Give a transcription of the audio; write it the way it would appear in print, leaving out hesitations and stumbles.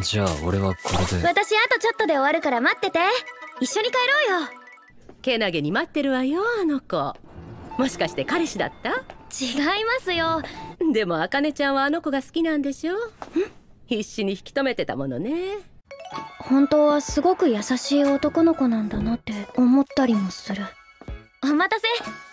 じゃあ俺はこれで。私あとちょっとで終わるから待ってて。一緒に帰ろうよ。けなげに待ってるわよ、あの子。もしかして彼氏だった？違いますよ。でも茜ちゃんはあの子が好きなんでしょ？必死に引き止めてたものね。本当はすごく優しい男の子なんだなって思ったりもする。お待たせ。